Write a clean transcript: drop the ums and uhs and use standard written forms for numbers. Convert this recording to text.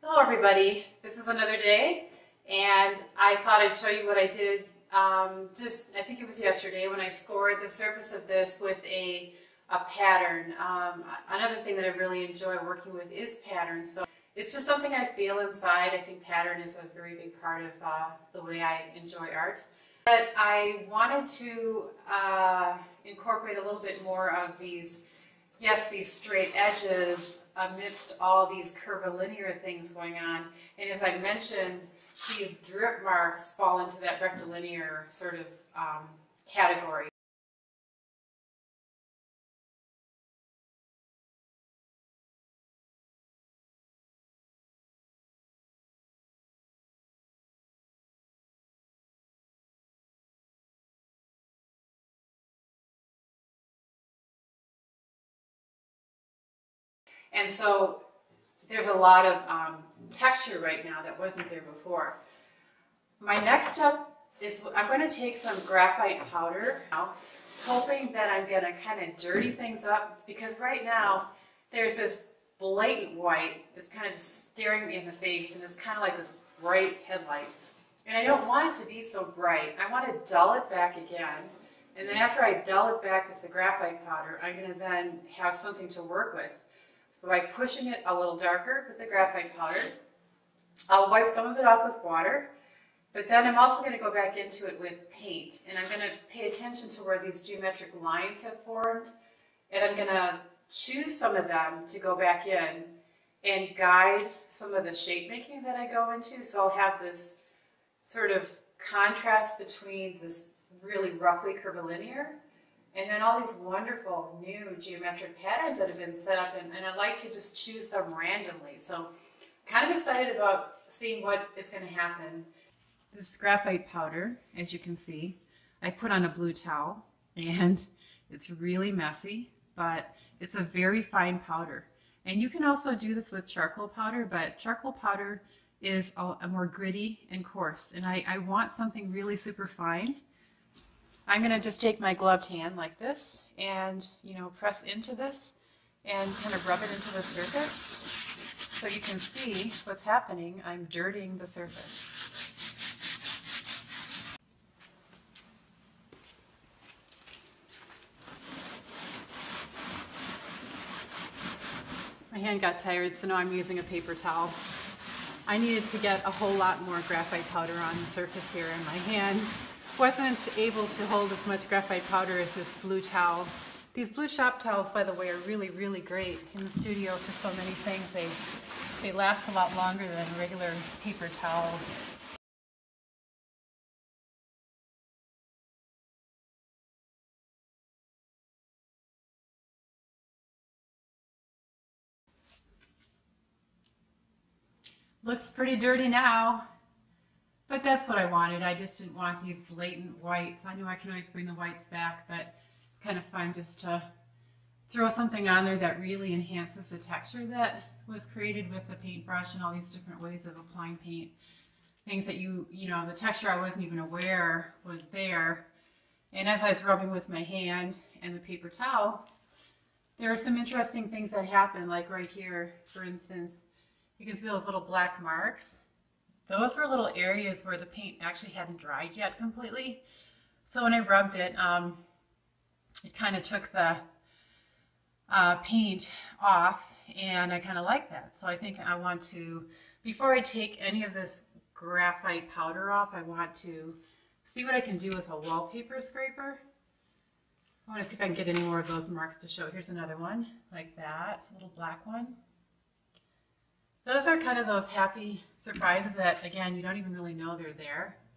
Hello everybody, this is another day, and I thought I'd show you what I did I think it was yesterday when I scored the surface of this with a pattern. Another thing that I really enjoy working with is patterns, so it's just something I feel inside. I think pattern is a very big part of the way I enjoy art. But I wanted to incorporate a little bit more of these straight edges amidst all these curvilinear things going on. And as I mentioned, these drip marks fall into that rectilinear sort of category. And so there's a lot of texture right now that wasn't there before. My next step is I'm going to take some graphite powder now, hoping that I'm going to kind of dirty things up, because right now there's this blatant white that's kind of just staring me in the face, and it's kind of like this bright headlight. And I don't want it to be so bright. I want to dull it back again. And then after I dull it back with the graphite powder, I'm going to then have something to work with. So by pushing it a little darker with the graphite powder, I'll wipe some of it off with water, but then I'm also going to go back into it with paint, and I'm going to pay attention to where these geometric lines have formed, and I'm going to choose some of them to go back in and guide some of the shape making that I go into. So I'll have this sort of contrast between this really roughly curvilinear and then all these wonderful new geometric patterns that have been set up, and I like to just choose them randomly. So kind of excited about seeing what is going to happen. This graphite powder, as you can see, I put on a blue towel, and it's really messy, but it's a very fine powder. And you can also do this with charcoal powder, but charcoal powder is a more gritty and coarse, and I want something really super fine. I'm going to just take my gloved hand like this and, press into this and kind of rub it into the surface. So you can see what's happening. I'm dirtying the surface. My hand got tired, so now I'm using a paper towel. I needed to get a whole lot more graphite powder on the surface here, in my hand wasn't able to hold as much graphite powder as this blue towel. These blue shop towels, by the way, are really, really great in the studio for so many things. They last a lot longer than regular paper towels. Looks pretty dirty now. But that's what I wanted. I just didn't want these blatant whites. I know I can always bring the whites back, but it's kind of fun just to throw something on there that really enhances the texture that was created with the paintbrush and all these different ways of applying paint. Things that the texture I wasn't even aware was there. And as I was rubbing with my hand and the paper towel, there are some interesting things that happen, like right here, for instance. You can see those little black marks. Those were little areas where the paint actually hadn't dried yet completely. So when I rubbed it, it kind of took the paint off, and I kind of like that. So I think I want to, before I take any of this graphite powder off, I want to see what I can do with a wallpaper scraper. I want to see if I can get any more of those marks to show. Here's another one like that, a little black one. Those are kind of those happy surprises that, again, you don't even really know they're there.